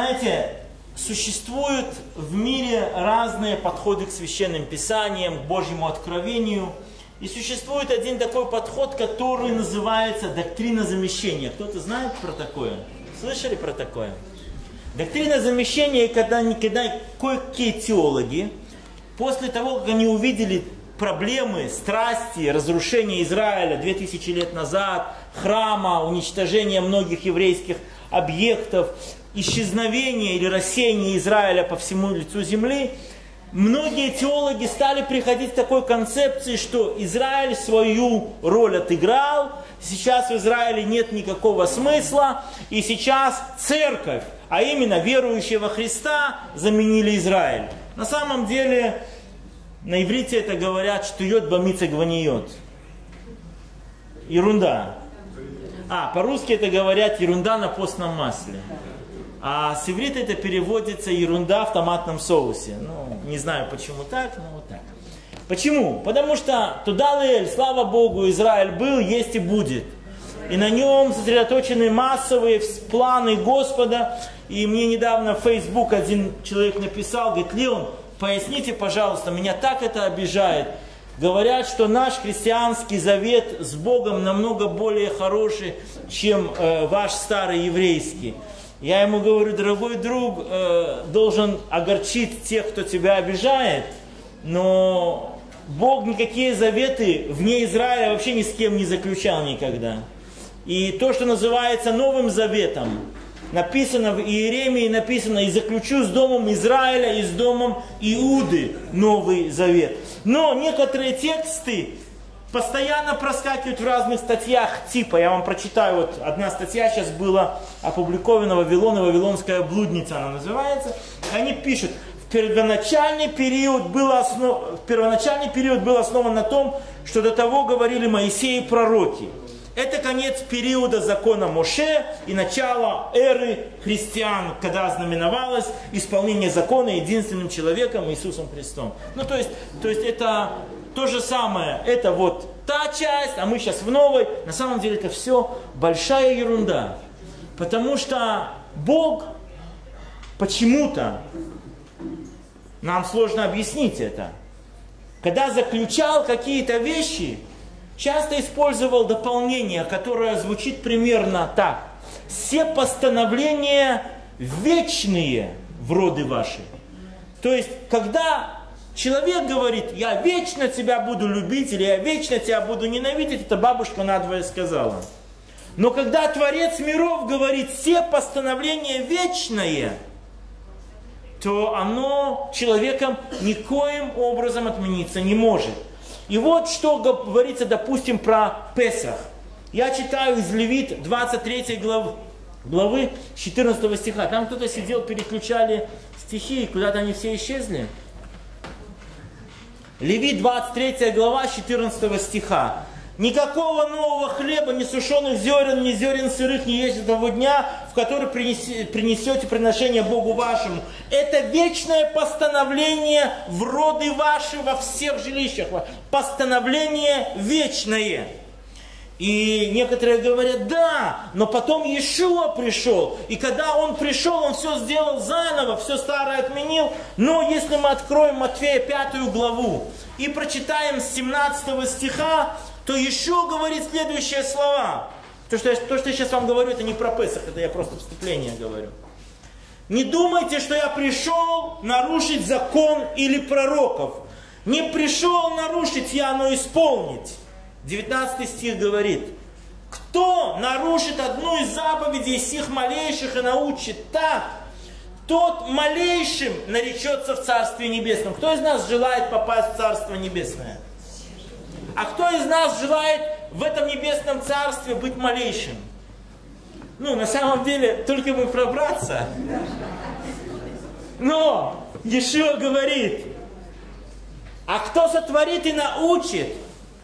Знаете, существуют в мире разные подходы к священным писаниям, к Божьему откровению. И существует один такой подход, который называется доктрина замещения. Кто-то знает про такое? Слышали про такое? Доктрина замещения, когда кое-какие теологи, после того, как они увидели проблемы, страсти, разрушение Израиля 2000 лет назад, храма, уничтожение многих еврейских объектов, исчезновение или рассеяние Израиля по всему лицу земли, многие теологи стали приходить к такой концепции, что Израиль свою роль отыграл, сейчас в Израиле нет никакого смысла, и сейчас церковь, а именно верующего Христа, заменили Израиль. На самом деле, на иврите это говорят, что йод бамица гваниот. Ерунда. А, по-русски это говорят ерунда на постном масле. А с иврита это переводится ерунда в томатном соусе. Ну, не знаю, почему так, но вот так. Почему? Потому что Тудалель, слава Богу, Израиль был, есть и будет. И на нем сосредоточены массовые планы Господа. И мне недавно в Facebook один человек написал, говорит: Леон, поясните, пожалуйста, меня так это обижает. Говорят, что наш христианский завет с Богом намного более хороший, чем ваш старый еврейский. Я ему говорю: дорогой друг, должен огорчить тех, кто тебя обижает, но Бог никакие заветы вне Израиля вообще ни с кем не заключал никогда. И то, что называется Новым Заветом, написано в Иеремии, написано: «И заключу с домом Израиля и с домом Иуды Новый Завет». Но некоторые тексты постоянно проскакивают в разных статьях типа, я вам прочитаю, вот одна статья сейчас была опубликована, «Вавилон и Вавилонская блудница» она называется. Они пишут: первоначальный период был основан на том, что до того говорили Моисей и пророки. Это конец периода закона Моше и начало эры христиан, когда знаменовалось исполнение закона единственным человеком Иисусом Христом. Ну, то есть это то же самое, это вот та часть, а мы сейчас в новой. На самом деле это все большая ерунда, потому что Бог почему-то, нам сложно объяснить это, когда заключал какие-то вещи, часто использовал дополнение, которое звучит примерно так: все постановления вечные в роды ваши. То есть, когда человек говорит: я вечно тебя буду любить, или я вечно тебя буду ненавидеть, это бабушка надвое сказала. Но когда Творец миров говорит: все постановления вечные, то оно человеком никоим образом отмениться не может. И вот что говорится, допустим, про Песах. Я читаю из Левит 23 главы 14 стиха. Там кто-то сидел, переключали стихи, и куда-то они все исчезли. Левит 23 глава 14 стиха. «Никакого нового хлеба, ни сушеных зерен, ни зерен сырых не ешьте того дня, в который принесете приношение Богу вашему. Это вечное постановление в роды ваши во всех жилищах». Постановление вечное. И некоторые говорят: да, но потом Иешуа пришел, и когда он пришел, он все сделал заново, все старое отменил. Но если мы откроем Матфея 5 главу и прочитаем с 17 стиха, то Иешуа говорит следующие слова. То, что я сейчас вам говорю, это не про Песах, это я просто вступление говорю. «Не думайте, что я пришел нарушить закон или пророков. Не пришел нарушить я, но исполнить». 19 стих говорит: «Кто нарушит одну из заповедей сих малейших и научит так, тот малейшим наречется в Царстве Небесном». Кто из нас желает попасть в Царство Небесное? А кто из нас желает в этом небесном царстве быть малейшим? Ну, на самом деле, только бы пробраться. Но Иешуа говорит: а кто сотворит и научит,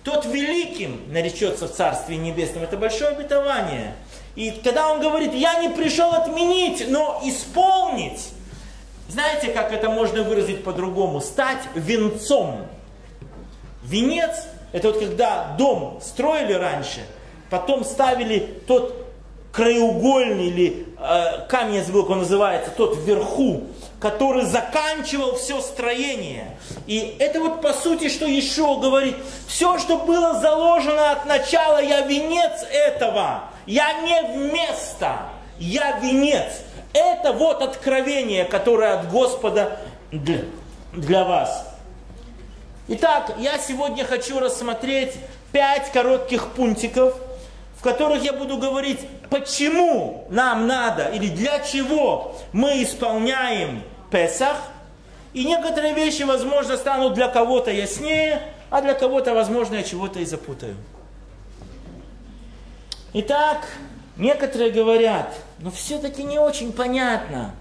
тот великим наречется в Царстве Небесном. Это большое обетование. И когда он говорит: я не пришел отменить, но исполнить. Знаете, как это можно выразить по-другому? Стать венцом. Венец — это вот когда дом строили раньше, потом ставили тот краеугольный или камень, я забыл, как он называется, тот вверху, который заканчивал все строение. И это вот по сути, что Иешуа говорит, все, что было заложено от начала, я венец этого, я не вместо, я венец. Это вот откровение, которое от Господа для вас. Итак, я сегодня хочу рассмотреть 5 коротких пунктиков, в которых я буду говорить, почему нам надо или для чего мы исполняем Песах. И некоторые вещи, возможно, станут для кого-то яснее, а для кого-то, возможно, я чего-то и запутаю. Итак, некоторые говорят, но все-таки не очень понятно.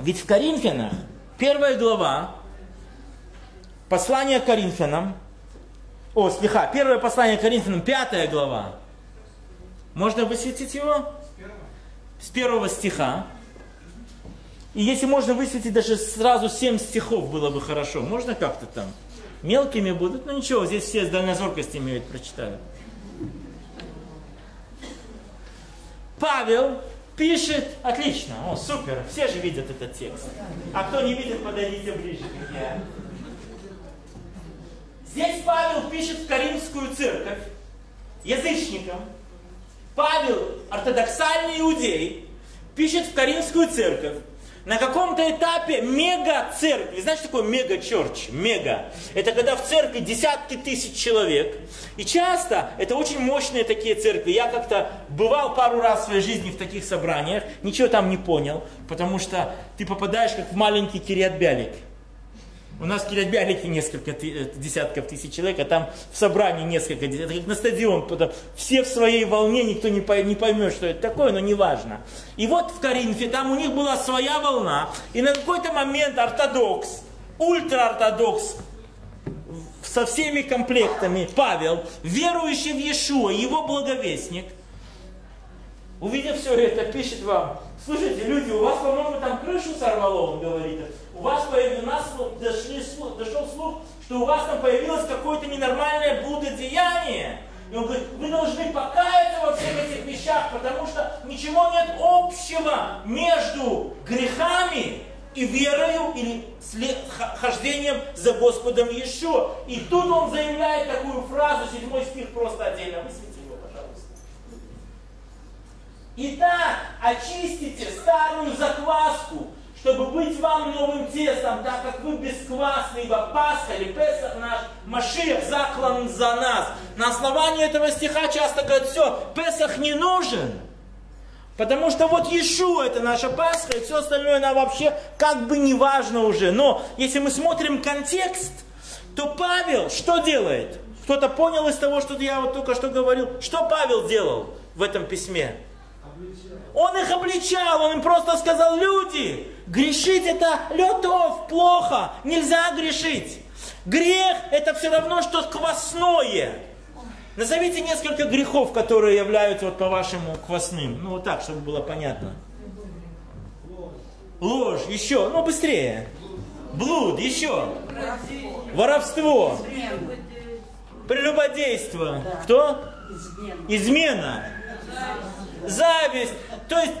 Ведь в Коринфянах, 1 глава, послание к Коринфянам, 1 послание к Коринфянам, 5 глава. Можно высветить его? С 1 стиха. И если можно высветить даже сразу 7 стихов, было бы хорошо. Можно как-то там? Мелкими будут, но ничего, здесь все с дальнозоркостью имеют, прочитали. Павел пишет, отлично, о, супер, все же видят этот текст. А кто не видит, подойдите ближе, как я. Здесь Павел пишет в Коринфскую церковь, язычникам. Павел, ортодоксальный иудей, пишет в Коринфскую церковь. На каком-то этапе мега-церкви, знаешь, что такое мега-черч? Мега. Это когда в церкви десятки тысяч человек. И часто это очень мощные такие церкви. Я как-то бывал пару раз в своей жизни в таких собраниях, ничего там не понял, потому что ты попадаешь как в маленький Кирьят-Бялик. У нас в Кирьят-Бялике несколько десятков тысяч человек, а там в собрании несколько десятков. Это как на стадион, все в своей волне, никто не поймет, что это такое, но неважно. И вот в Коринфе, там у них была своя волна, и на какой-то момент ортодокс, ультраортодокс, со всеми комплектами, Павел, верующий в Иешуа, его благовестник, увидев все это, пишет вам, слушайте, люди, у вас, по-моему, там крышу сорвало, он говорит, дошел слух, что у вас там появилось какое-то ненормальное блудодеяние. И он говорит, вы должны покаяться во всех этих вещах, потому что ничего нет общего между грехами и верою или хождением за Господом Иешуа. И тут он заявляет такую фразу, 7 стих просто отдельно, высвети его, пожалуйста. Итак, очистите старую закваску, чтобы быть вам новым тестом, так как вы бесквасны, ибо Пасха или Песах наш, Машиах заклан за нас. На основании этого стиха часто говорят, все, Песах не нужен, потому что вот Иешуа это наша Пасха, и все остальное нам вообще как бы не важно уже. Но если мы смотрим контекст, то Павел что делает? Кто-то понял из того, что я вот только что говорил? Что Павел делал в этом письме? Он их обличал, он им просто сказал, люди, грешить это лютов, плохо, нельзя грешить. Грех это все равно, что квасное. Назовите несколько грехов, которые являются вот по-вашему квасным. Ну вот так, чтобы было понятно. Ложь, еще, ну быстрее. Блуд, еще. Воровство. Прелюбодейство. Кто? Измена. Зависть, то есть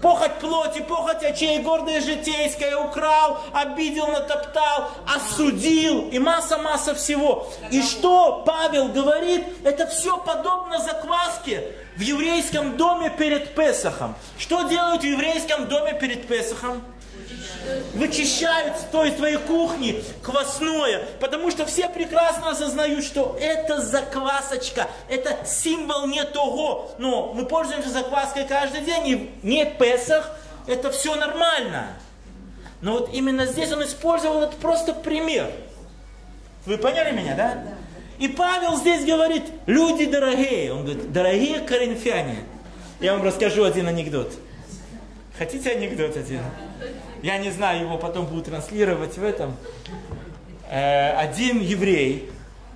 похоть плоти, похоть очей, гордое житейское, украл, обидел, натоптал, осудил и масса-масса всего. И что Павел говорит, это все подобно закваске в еврейском доме перед Песахом. Что делают в еврейском доме перед Песахом? Вычищают с той твоей кухни квасное, потому что все прекрасно осознают, что это заквасочка, это символ не того, но мы пользуемся закваской каждый день, и не Песах, это все нормально. Но вот именно здесь он использовал этот просто пример. Вы поняли меня, да? И Павел здесь говорит, люди дорогие, он говорит, дорогие коринфяне. Я вам расскажу один анекдот. Хотите анекдот один? Я не знаю, его потом будут транслировать в этом. Один еврей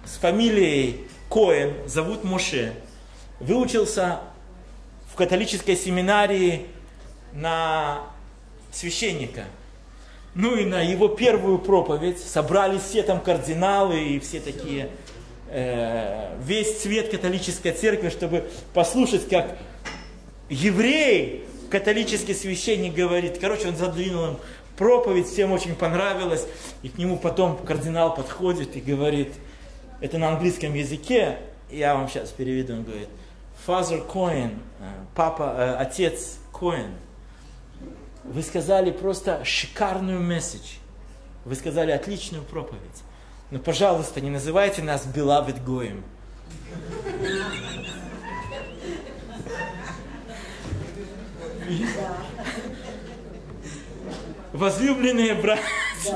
с фамилией Коэн, зовут Моше, выучился в католической семинарии на священника. Ну и на его первую проповедь собрались все там кардиналы и все такие, весь цвет католической церкви, чтобы послушать, как еврей, католический священник, говорит, короче, он задвинул им проповедь, всем очень понравилось, и к нему потом кардинал подходит и говорит, это на английском языке, я вам сейчас переведу, он говорит, Father Cohen, папа, отец Коэн, вы сказали просто шикарную месседж, вы сказали отличную проповедь, но, пожалуйста, не называйте нас beloved Goyim. Возлюбленные братья,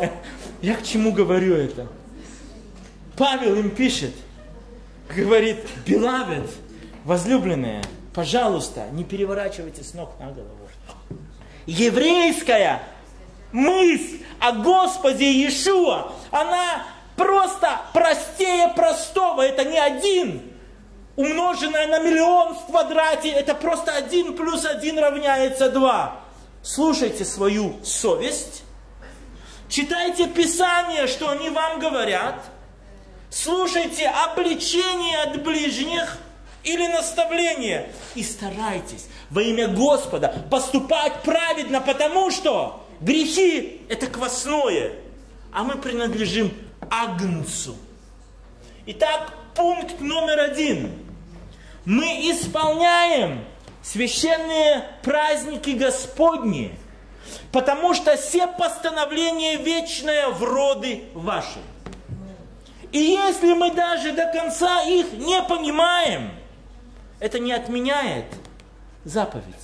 да. Я к чему говорю это? Павел им пишет, говорит, beloved, возлюбленные, пожалуйста, не переворачивайте с ног на голову. Еврейская мысль о Господе Иешуа, она просто простее простого, это не один, умноженное на миллион в квадрате, это просто 1 + 1 равняется 2. Слушайте свою совесть, читайте Писание, что они вам говорят, слушайте обличение от ближних или наставление, и старайтесь во имя Господа поступать праведно, потому что грехи – это квасное, а мы принадлежим Агнцу. Итак, пункт номер 1. Мы исполняем священные праздники Господни, потому что все постановления вечные в роды ваши. И если мы даже до конца их не понимаем, это не отменяет заповедь.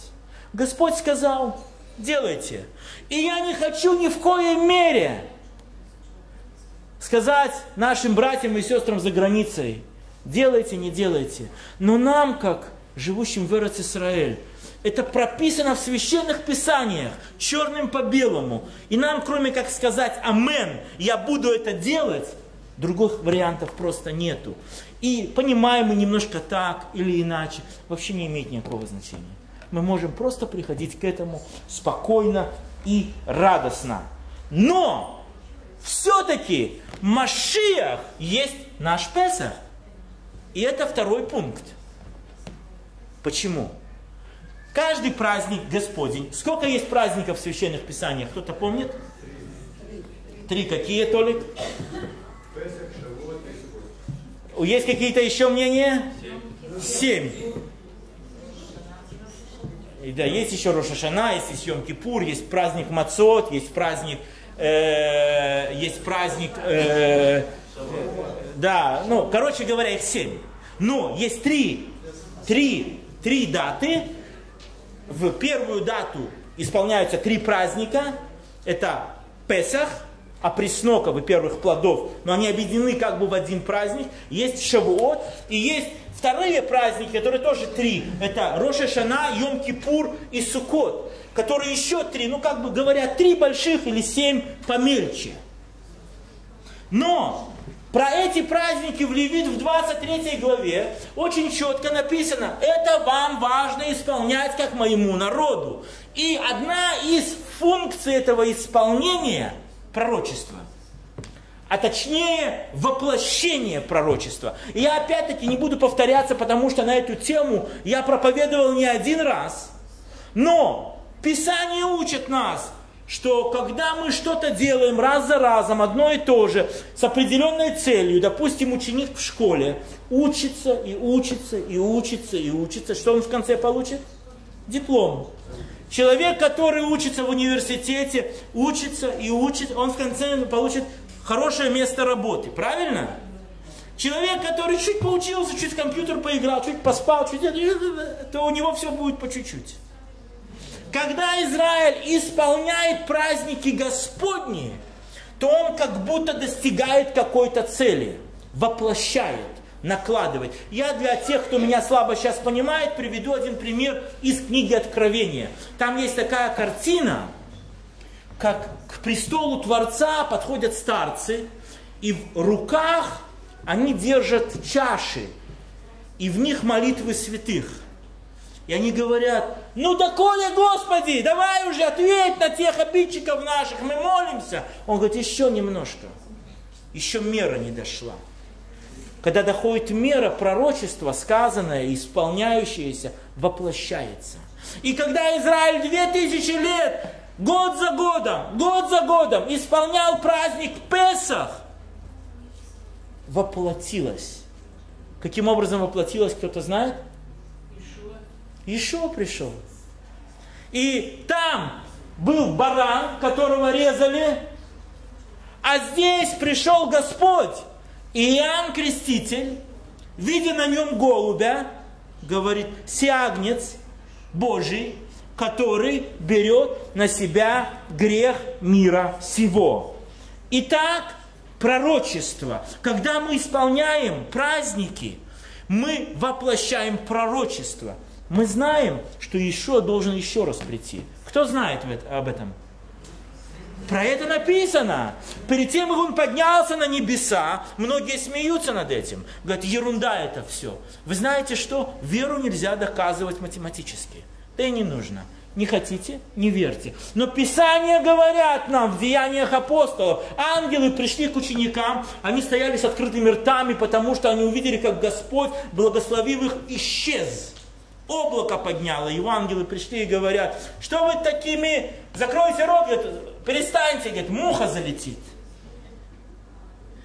Господь сказал, делайте. И я не хочу ни в коей мере сказать нашим братьям и сестрам за границей, делайте, не делайте. Но нам, как живущим в Эрец-Исраэль, это прописано в священных писаниях, черным по белому. И нам, кроме как сказать «Амен, я буду это делать», других вариантов просто нету. И понимаем мы немножко так или иначе, вообще не имеет никакого значения. Мы можем просто приходить к этому спокойно и радостно. Но все-таки Машиах есть наш Песах. И это 2 пункт. Почему? Каждый праздник Господень. Сколько есть праздников в священных писаниях? Кто-то помнит? 3. 3 какие, Толик? Песах, Шавуот, Песах. Есть какие-то еще мнения? 7. 7. И, да, есть еще Рош ха-Шана, есть еще Йом-Кипур, есть праздник Мацот, есть праздник, да, ну, короче говоря, их 7. Но есть три даты. В первую дату исполняются 3 праздника. Это Песах, опреснока, первых плодов, но они объединены как бы в один праздник. Есть Шавуот и есть вторые праздники, которые тоже 3. Это Рош ха-Шана, Йом-Кипур и Суккот, которые еще 3, ну как бы говорят, 3 больших или 7 помельче. Но про эти праздники в Левит в 23 главе очень четко написано, это вам важно исполнять как моему народу. И одна из функций этого исполнения – пророчество. А точнее, воплощение пророчества. И я опять-таки не буду повторяться, потому что на эту тему я проповедовал не один раз. Но Писание учит нас, что когда мы что-то делаем раз за разом, одно и то же, с определенной целью, допустим, ученик в школе учится и учится и учится и учится, что он в конце получит? Диплом. Человек, который учится в университете, учится и учится, он в конце получит хорошее место работы, правильно? Человек, который чуть поучился, чуть в компьютер поиграл, чуть поспал, чуть, то у него все будет по чуть-чуть. Когда Израиль исполняет праздники Господни, то он как будто достигает какой-то цели, воплощает, накладывает. Я для тех, кто меня слабо сейчас понимает, приведу один пример из книги Откровения. Там есть такая картина, как к престолу Творца подходят старцы, и в руках они держат чаши, и в них молитвы святых. И они говорят, ну доколе, Господи, давай уже ответь на тех обидчиков наших, мы молимся. Он говорит, еще немножко, еще мера не дошла. Когда доходит мера, пророчество, сказанное, исполняющееся, воплощается. И когда Израиль 2000 лет, год за годом исполнял праздник Песах, воплотилось. Каким образом воплотилось, кто-то знает? Иешуа пришел. И там был баран, которого резали, а здесь пришел Господь. И Иоанн Креститель, видя на нем голубя, говорит: «Сия агнец Божий, который берет на себя грех мира сего». Итак, пророчество. Когда мы исполняем праздники, мы воплощаем пророчество. Мы знаем, что Иешуа должен еще раз прийти. Кто знает об этом? Про это написано. Перед тем, как он поднялся на небеса, многие смеются над этим. Говорят: ерунда это все. Вы знаете что? Веру нельзя доказывать математически. Да и не нужно. Не хотите, не верьте. Но Писания говорят нам в Деяниях апостолов. Ангелы пришли к ученикам, они стояли с открытыми ртами, потому что они увидели, как Господь, благословив их, исчез. Облако подняло, и ангелы пришли и говорят: что вы такими, закройте рот, перестаньте, говорит, муха залетит.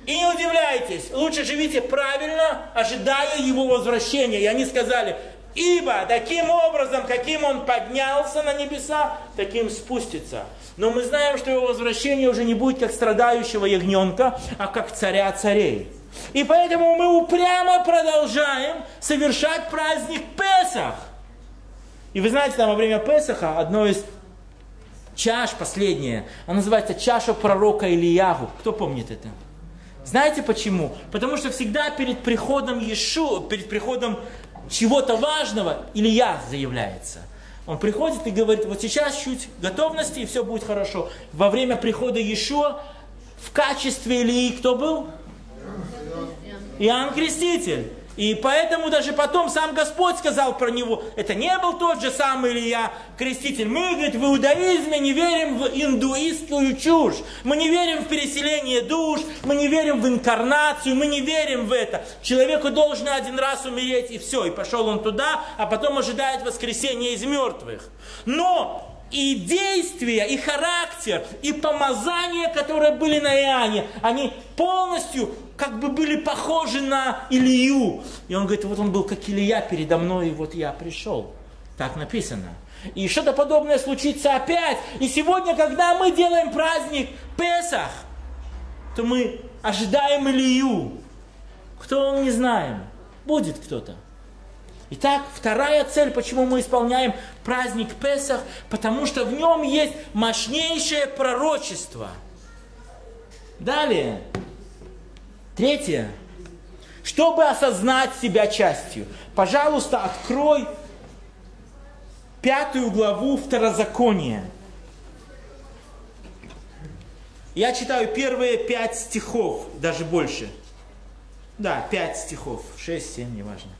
И не удивляйтесь, лучше живите правильно, ожидая его возвращения. И они сказали: ибо таким образом, каким он поднялся на небеса, таким спустится. Но мы знаем, что его возвращение уже не будет как страдающего ягненка, а как царя царей. И поэтому мы упрямо продолжаем совершать праздник Песах. И вы знаете, там во время Песаха одно из чаш, последнее, она называется чаша пророка Илияху. Кто помнит это? Знаете почему? Потому что всегда перед приходом Иешуа, перед приходом чего-то важного, Илия заявляется. Он приходит и говорит: вот сейчас чуть готовности, и все будет хорошо. Во время прихода Иешуа в качестве Илии кто был? Иоанн Креститель. И поэтому даже потом сам Господь сказал про него: это не был тот же самый Илия Креститель. Мы, говорит, в иудаизме не верим в индуистскую чушь. Мы не верим в переселение душ, мы не верим в инкарнацию, мы не верим в это. Человеку должно один раз умереть, и все. И пошел он туда, а потом ожидает воскресения из мертвых. Но и действия, и характер, и помазания, которые были на Иоанне, они полностью как бы были похожи на Илию. И он говорит: вот он был как Илия передо мной, и вот я пришел. Так написано. И что-то подобное случится опять. И сегодня, когда мы делаем праздник Песах, то мы ожидаем Илию. Кто он, не знаем. Будет кто-то. Итак, вторая цель, почему мы исполняем праздник Песах, потому что в нем есть мощнейшее пророчество. Далее. Третье. Чтобы осознать себя частью. Пожалуйста, открой 5 главу Второзакония. Я читаю первые 5 стихов, даже больше. Да, 5 стихов, 6, 7, неважно.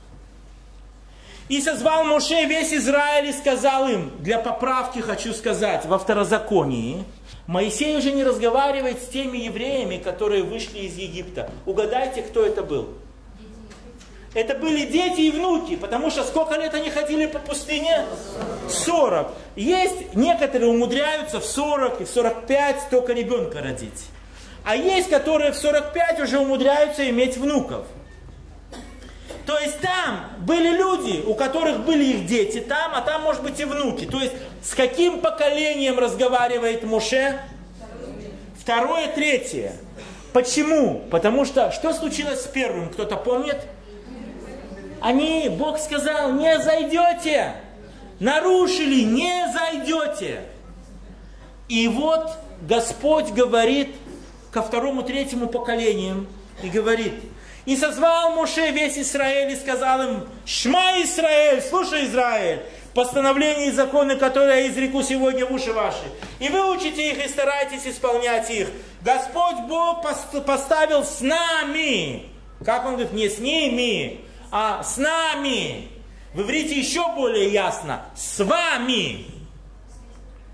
«И созвал Моше весь Израиль и сказал им», для поправки хочу сказать, во Второзаконии Моисей уже не разговаривает с теми евреями, которые вышли из Египта. Угадайте, кто это был? Это были дети и внуки, потому что сколько лет они ходили по пустыне? 40. Есть, некоторые умудряются в 40 и в 45 только ребенка родить. А есть, которые в 45 уже умудряются иметь внуков. То есть там были люди, у которых были их дети там, а там, может быть, и внуки. То есть с каким поколением разговаривает Моше? 2-е, 3-е. Почему? Потому что что случилось с первым? Кто-то помнит? Они, Бог сказал: не зайдете. Нарушили, не зайдете. И вот Господь говорит ко 2-му, 3-му поколениям и говорит: «И созвал Моше весь Израиль и сказал им: Шма, Израиль, слушай, Израиль, постановления и законы, которые я изреку сегодня в уши ваши. И выучите их, и старайтесь исполнять их. Господь Бог поставил с нами». Как он говорит? Не с ними, а с нами. В иврите еще более ясно. С вами.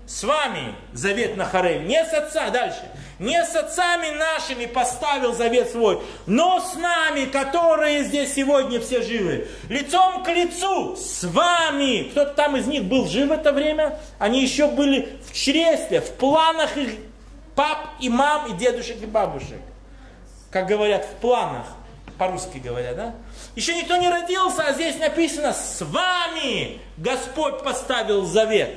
с вами завет на Хореве, не с отца, дальше, не с отцами нашими поставил завет свой, но с нами, которые здесь сегодня все живы, лицом к лицу, с вами. Кто-то там из них был жив в это время, они еще были в чреве, в планах их пап и мам, и дедушек, и бабушек, как говорят, в планах, по-русски говорят, да? Еще никто не родился, а здесь написано, с вами Господь поставил завет.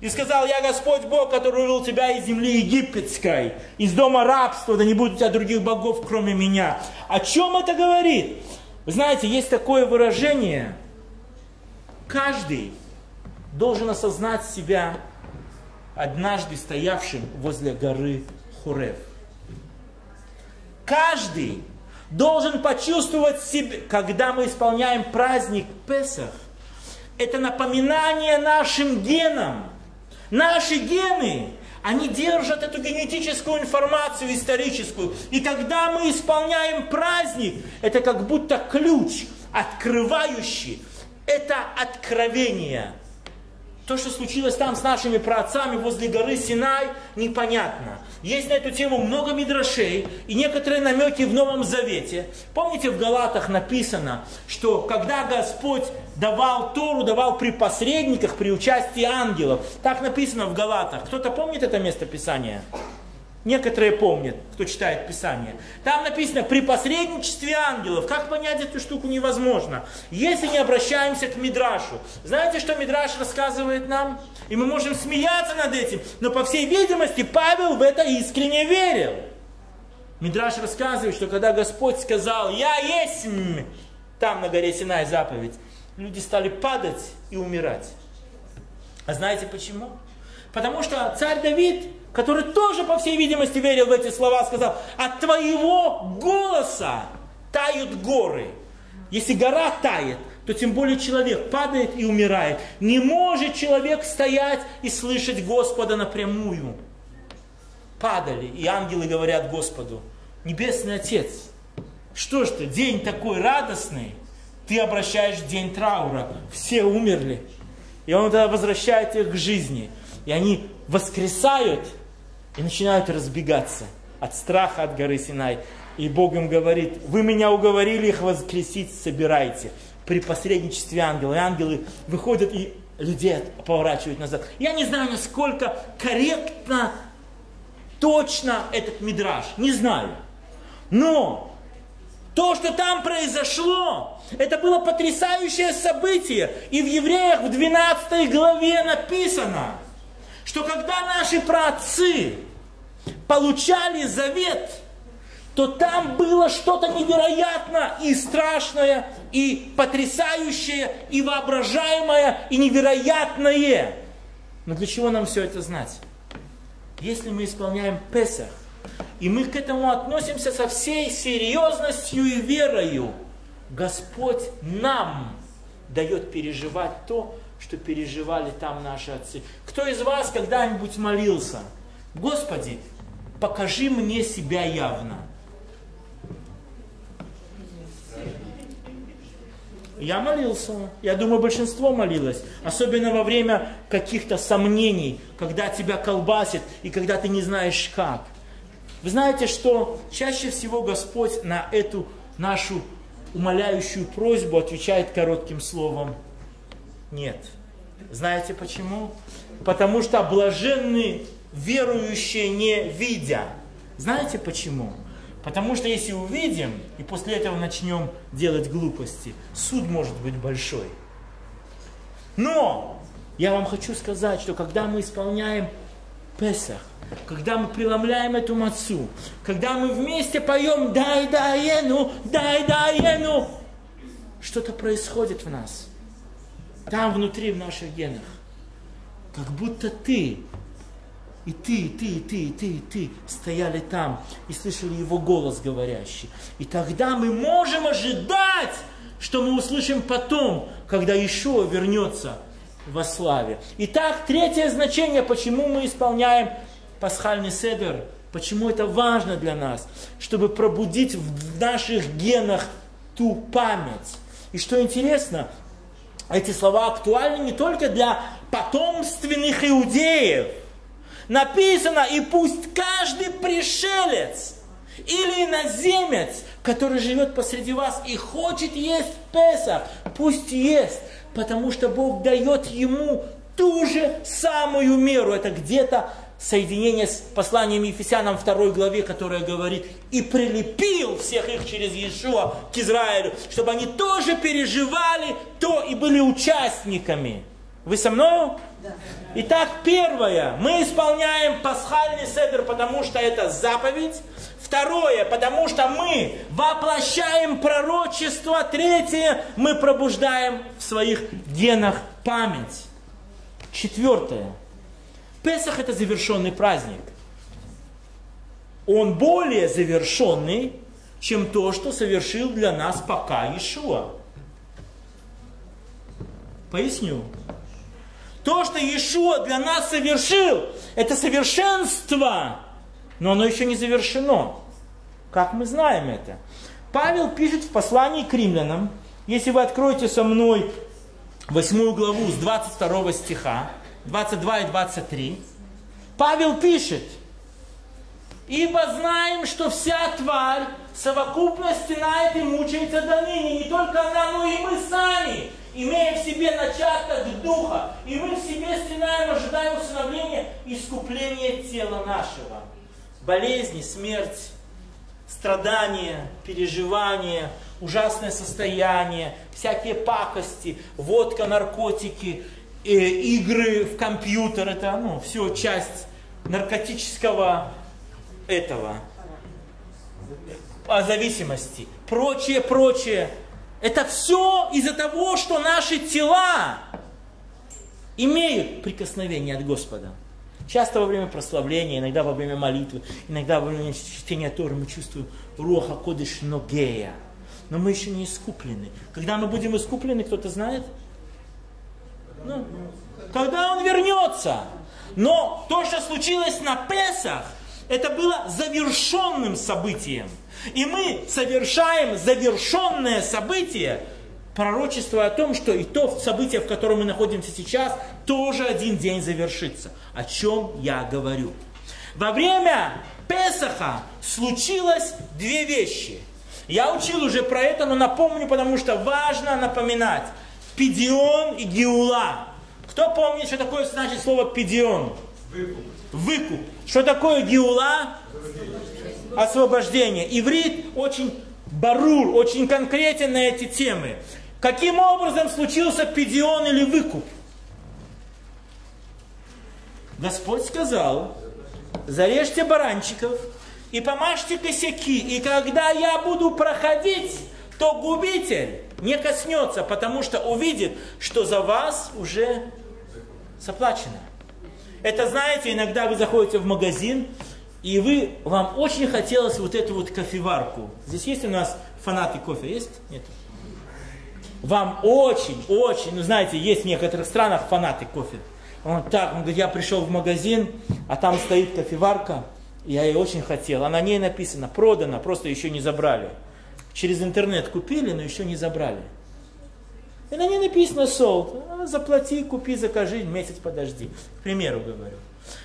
И сказал, я Господь Бог, который вывел тебя из земли египетской, из дома рабства, да не будет у тебя других богов, кроме меня. О чем это говорит? Вы знаете, есть такое выражение, каждый должен осознать себя однажды стоявшим возле горы Хорев. Каждый должен почувствовать себя, когда мы исполняем праздник Песах, это напоминание нашим генам. Наши гены, они держат эту генетическую информацию историческую. И когда мы исполняем праздник, это как будто ключ, открывающий это откровение. То, что случилось там с нашими праотцами возле горы Синай, непонятно. Есть на эту тему много мидрашей и некоторые намеки в Новом Завете. Помните, в Галатах написано, что когда Господь давал Тору, давал при посредниках, при участии ангелов. Так написано в Галатах. Кто-то помнит это место Писания? Некоторые помнят, кто читает Писание. Там написано, при посредничестве ангелов. Как понять эту штуку невозможно, если не обращаемся к Мидрашу. Знаете, что Мидраш рассказывает нам? И мы можем смеяться над этим, но по всей видимости Павел в это искренне верил. Мидраш рассказывает, что когда Господь сказал, я есть, там на горе Синай заповедь, люди стали падать и умирать. А знаете почему? Потому что царь Давид, который тоже, по всей видимости, верил в эти слова, сказал, от твоего голоса тают горы. Если гора тает, то тем более человек падает и умирает. Не может человек стоять и слышать Господа напрямую. Падали, и ангелы говорят Господу, Небесный Отец, что ж ты, день такой радостный, ты обращаешь в день траура, все умерли. И он тогда возвращает их к жизни. И они воскресают и начинают разбегаться от страха, от горы Синай. И Бог им говорит, вы меня уговорили их воскресить, собирайте. При посредничестве ангелов. И ангелы выходят и людей поворачивают назад. Я не знаю, насколько корректно, точно этот мидраш. Не знаю. Но то, что там произошло, это было потрясающее событие. И в Евреях в 12 главе написано, что когда наши праотцы получали завет, то там было что-то невероятное и страшное, и потрясающее, и воображаемое, и невероятное. Но для чего нам все это знать? Если мы исполняем Песах, и мы к этому относимся со всей серьезностью и верою, Господь нам дает переживать то, что переживали там наши отцы. Кто из вас когда-нибудь молился? Господи, покажи мне себя явно. Я молился. Я думаю, большинство молилось. Особенно во время каких-то сомнений, когда тебя колбасит и когда ты не знаешь как. Вы знаете, что чаще всего Господь на эту нашу умоляющую просьбу отвечает коротким словом «нет». Знаете почему? Потому что блаженны верующие не видя. Знаете почему? Потому что если увидим и после этого начнем делать глупости, суд может быть большой. Но я вам хочу сказать, что когда мы исполняем Песах, когда мы преломляем эту мацу, когда мы вместе поем дай дайену, что-то происходит в нас. Там внутри, в наших генах. Как будто ты, и ты, и ты, и ты, и ты, и ты стояли там и слышали его голос говорящий. И тогда мы можем ожидать, что мы услышим потом, когда Иешуа вернется во славе. Итак, третье значение, почему мы исполняем пасхальный седер, почему это важно для нас, чтобы пробудить в наших генах ту память. И что интересно, эти слова актуальны не только для потомственных иудеев. Написано, и пусть каждый пришелец или иноземец, который живет посреди вас и хочет есть Песах, пусть ест, потому что Бог дает ему ту же самую меру. Это где-то соединение с посланием Ефесянам 2 главе, которое говорит, и прилепил всех их через Иешуа к Израилю, чтобы они тоже переживали то и были участниками. Вы со мной? Да. Итак, первое, мы исполняем пасхальный седер, потому что это заповедь. Второе, потому что мы воплощаем пророчество. Третье, мы пробуждаем в своих генах память. Четвертое. Песах – это завершенный праздник. Он более завершенный, чем то, что совершил для нас пока Иешуа. Поясню. То, что Иешуа для нас совершил, это совершенство, но оно еще не завершено. Как мы знаем это? Павел пишет в послании к римлянам, если вы откроете со мной 8 главу с 22 стиха, 22 и 23, Павел пишет, «Ибо знаем, что вся тварь совокупно стенает и мучается до ныне, не только она, но и мы сами, имея в себе начаток духа, и мы в себе стенаем, ожидаем усыновления, искупления тела нашего». Болезни, смерть, страдания, переживания, ужасное состояние, всякие пакости, водка, наркотики, игры в компьютер, это все часть наркотического этого, зависимости, прочее, прочее. Это все из-за того, что наши тела имеют прикосновение от Господа. Часто во время прославления, иногда во время молитвы, иногда во время чтения Торы мы чувствуем Руаха Кодеш Ногея. Но мы еще не искуплены. Когда мы будем искуплены, кто-то знает? Когда он вернется. Но то, что случилось на Песах, это было завершенным событием. И мы совершаем завершенное событие, пророчество о том, что и то событие, в котором мы находимся сейчас, тоже один день завершится. О чем я говорю? Во время Песаха случилось две вещи. Я учил уже про это, но напомню, потому что важно напоминать. Пидион и Геула. Кто помнит, что такое значит слово пидион? Выкуп. Выкуп. Что такое Геула? Освобождение. Иврит очень барур, очень конкретен на эти темы. Каким образом случился пидион или выкуп? Господь сказал, зарежьте баранчиков и помажьте косяки, и когда я буду проходить, то губитель не коснется, потому что увидит, что за вас уже заплачено. Это, знаете, иногда вы заходите в магазин, и вам очень хотелось вот эту вот кофеварку. Здесь есть у нас фанаты кофе? Есть? Нет? Вам очень, знаете, есть в некоторых странах фанаты кофе. Он говорит, я пришел в магазин, а там стоит кофеварка, я ее очень хотел. А на ней написано, продано, просто еще не забрали. Через интернет купили, но еще не забрали. И на ней написано sold. Заплати, купи, закажи, месяц подожди. К примеру говорю.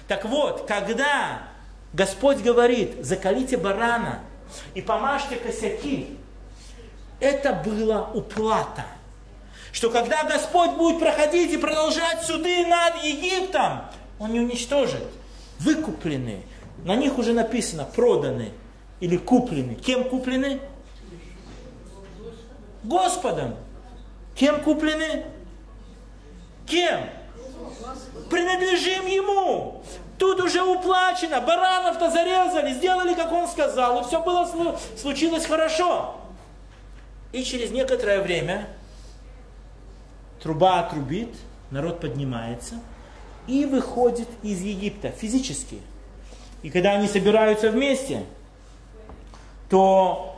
Так вот, когда Господь говорит, закалите барана и помажьте косяки, это была уплата. Что когда Господь будет проходить и продолжать суды над Египтом, Он не уничтожит. Выкуплены. На них уже написано проданы или куплены. Кем куплены? Господом. Кем куплены? Кем? Принадлежим Ему. Тут уже уплачено. Баранов-то зарезали, сделали, как Он сказал. И все было, случилось хорошо. И через некоторое время труба трубит, народ поднимается и выходит из Египта физически. И когда они собираются вместе, то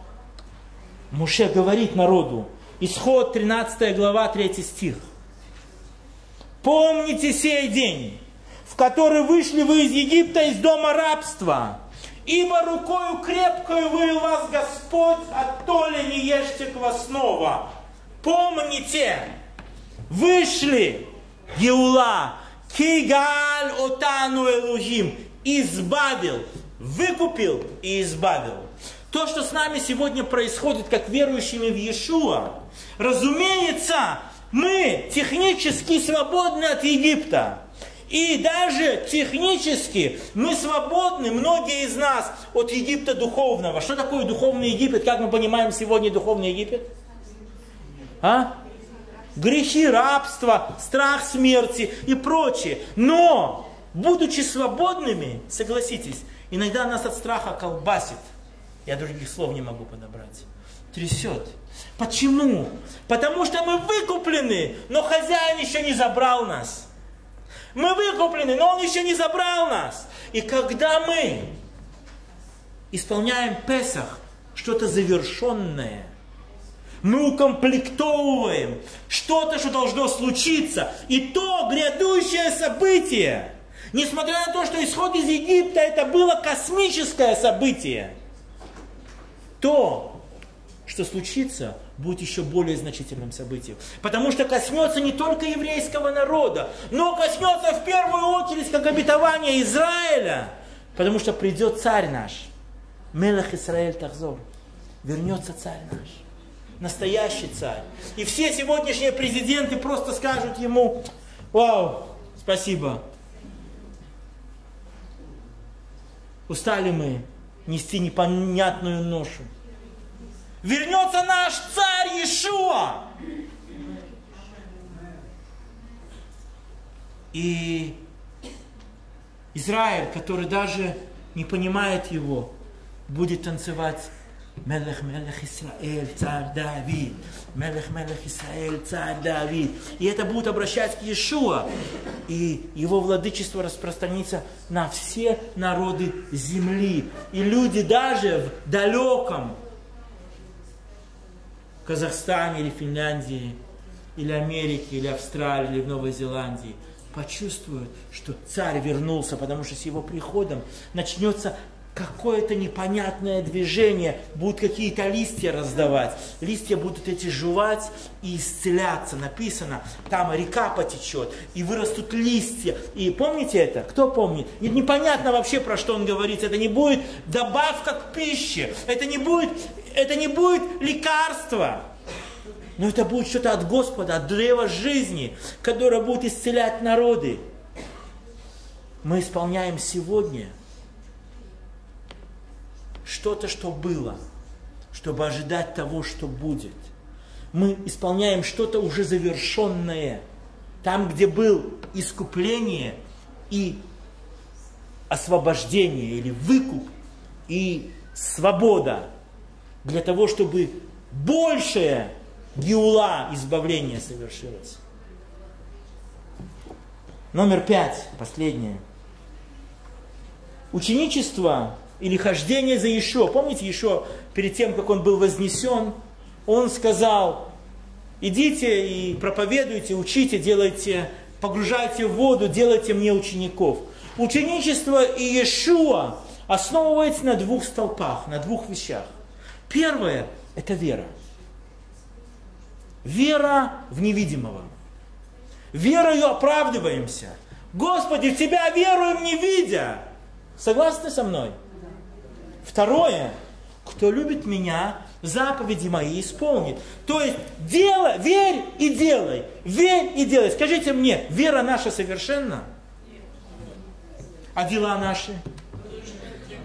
Моше говорит народу, Исход 13 глава 3 стих. «Помните сей день, в который вышли вы из Египта, из дома рабства, ибо рукою крепкою вывел вас Господь, оттоле не ешьте квасного. Помните». вышли, Геула, Кигал Отану Элухим, избавил, выкупил и избавил. То, что с нами сегодня происходит, как верующими в Иешуа, разумеется, мы технически свободны от Египта. И даже технически мы свободны, многие из нас, от Египта духовного. Что такое духовный Египет? Как мы понимаем сегодня духовный Египет? А? Грехи, рабство, страх смерти и прочее. Но, будучи свободными, согласитесь, иногда нас от страха колбасит. Я других слов не могу подобрать. Трясет. Почему? Потому что мы выкуплены, но хозяин еще не забрал нас. Мы выкуплены, но он еще не забрал нас. И когда мы исполняем Песах, что-то завершенное, мы укомплектовываем что-то, что должно случиться. И то грядущее событие, несмотря на то, что исход из Египта, это было космическое событие, то, что случится, будет еще более значительным событием. Потому что коснется не только еврейского народа, но коснется в первую очередь как обетование Израиля. Потому что придет царь наш, Мелах Исраэль Тахзор, вернется царь наш, настоящий царь. И все сегодняшние президенты просто скажут ему: вау, спасибо. Устали мы нести непонятную ношу. Вернется наш царь Иешуа. И Израиль, который даже не понимает его, будет танцевать: Мелех, Мелех Исраэль, царь Давид. Мелех, Мелех Исраэль, царь Давид. И это будет обращать к Иешуа. И его владычество распространится на все народы земли. И люди даже в далеком Казахстане или Финляндии, или Америке, или Австралии, или в Новой Зеландии почувствуют, что царь вернулся, потому что с его приходом начнется какое-то непонятное движение, будут какие-то листья раздавать, листья будут эти жевать и исцеляться. Написано, там река потечет, и вырастут листья. И помните это? Кто помнит? Непонятно вообще, про что он говорит. Это не будет добавка к пище, это не будет лекарство. Но это будет что-то от Господа, от древа жизни, которое будет исцелять народы. Мы исполняем сегодня что-то, что было, чтобы ожидать того, что будет. Мы исполняем что-то уже завершенное. Там, где было искупление и освобождение, или выкуп и свобода, для того, чтобы большее геула, избавление, совершилось. Номер 5, последнее. Ученичество или хождение за Иешуа. Помните, Иешуа, перед тем, как он был вознесен, он сказал: идите и проповедуйте, учите, делайте, погружайте в воду, делайте мне учеников. Ученичество и Иешуа основывается на двух столпах, на двух вещах. Первое – это вера. Вера в невидимого. Верою оправдываемся. Господи, в Тебя веруем, не видя. Согласны со мной? Второе, кто любит меня, заповеди мои исполнит. То есть, верь и делай. Верь и делай. Скажите мне, вера наша совершенна? А дела наши?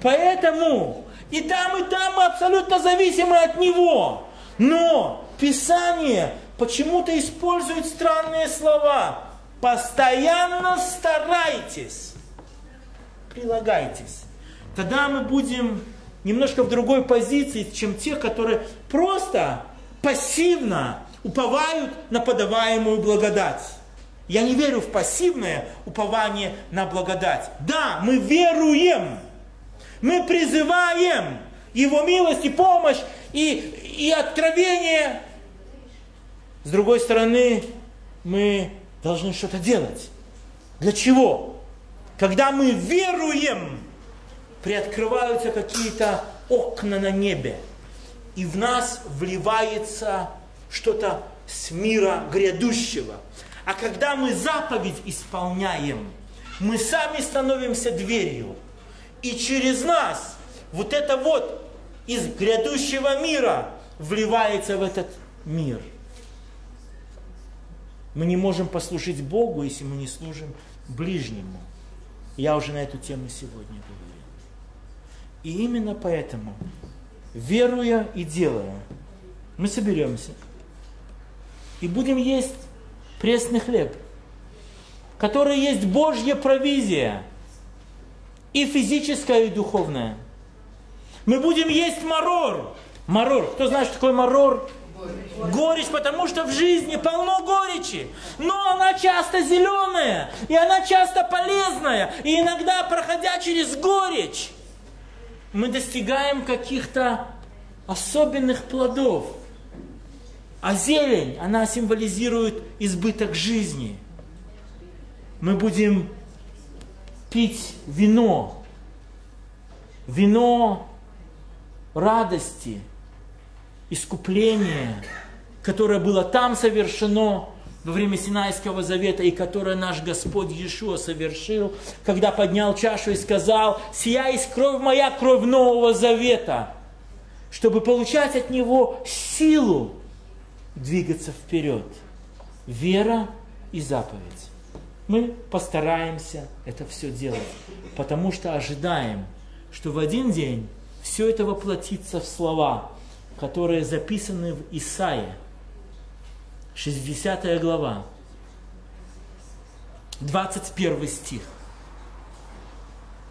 Поэтому и там мы абсолютно зависимы от Него. Но Писание почему-то использует странные слова. Постоянно старайтесь. Прилагайтесь. Тогда мы будем немножко в другой позиции, чем те, которые просто пассивно уповают на подаваемую благодать. Я не верю в пассивное упование на благодать. Да, мы веруем, мы призываем Его милость и помощь, и откровение. С другой стороны, мы должны что-то делать. Для чего? Когда мы веруем, приоткрываются какие-то окна на небе, и в нас вливается что-то с мира грядущего. А когда мы заповедь исполняем, мы сами становимся дверью. И через нас вот это вот из грядущего мира вливается в этот мир. Мы не можем послужить Богу, если мы не служим ближнему. Я уже на эту тему сегодня говорил. И именно поэтому, веруя и делая, мы соберемся и будем есть пресный хлеб, который есть Божья провизия, и физическая, и духовная. Мы будем есть марор. Марор. Кто знает, что такое марор? Горечь, потому что в жизни полно горечи, но она часто зеленая, и она часто полезная, и иногда, проходя через горечь, мы достигаем каких-то особенных плодов. А зелень, она символизирует избыток жизни. Мы будем пить вино, вино радости, искупление, которое было там совершено во время Синайского завета и которое наш Господь Иешуа совершил, когда поднял чашу и сказал: «Сия есть кровь моя, кровь Нового Завета», чтобы получать от него силу двигаться вперед. Вера и заповедь. Мы постараемся это все делать, потому что ожидаем, что в один день все это воплотится в слова, которые записаны в Исаии, 60 глава, 21 стих.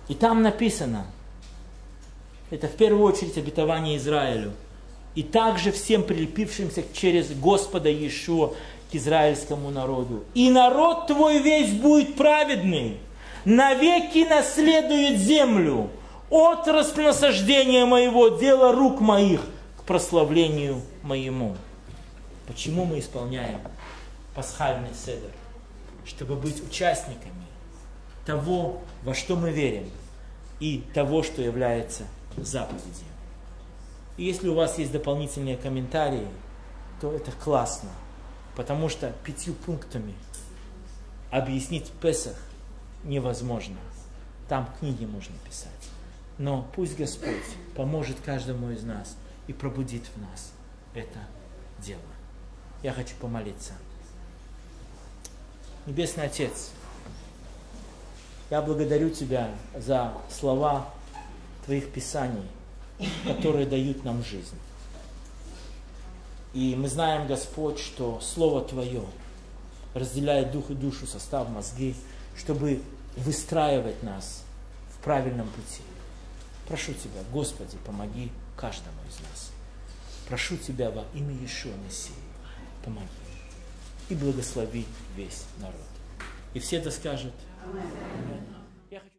И там написано, это в первую очередь обетование Израилю, и также всем прилепившимся через Господа Иешуа к израильскому народу. «И народ твой весь будет праведный, навеки наследует землю, отрасль насаждения моего, дело рук моих, прославлению моему». Почему мы исполняем пасхальный седер? Чтобы быть участниками того, во что мы верим, и того, что является заповедью. И если у вас есть дополнительные комментарии, то это классно, потому что 5 пунктами объяснить Песах невозможно. Там книги можно писать. Но пусть Господь поможет каждому из нас и пробудит в нас это дело. Я хочу помолиться. Небесный Отец, я благодарю Тебя за слова Твоих Писаний, которые дают нам жизнь. И мы знаем, Господь, что Слово Твое разделяет дух и душу, состав, мозги, чтобы выстраивать нас в правильном пути. Прошу Тебя, Господи, помоги каждому из нас. Прошу Тебя во имя Иешуа Мессии, помоги и благослови весь народ. И все это скажут. Аминь.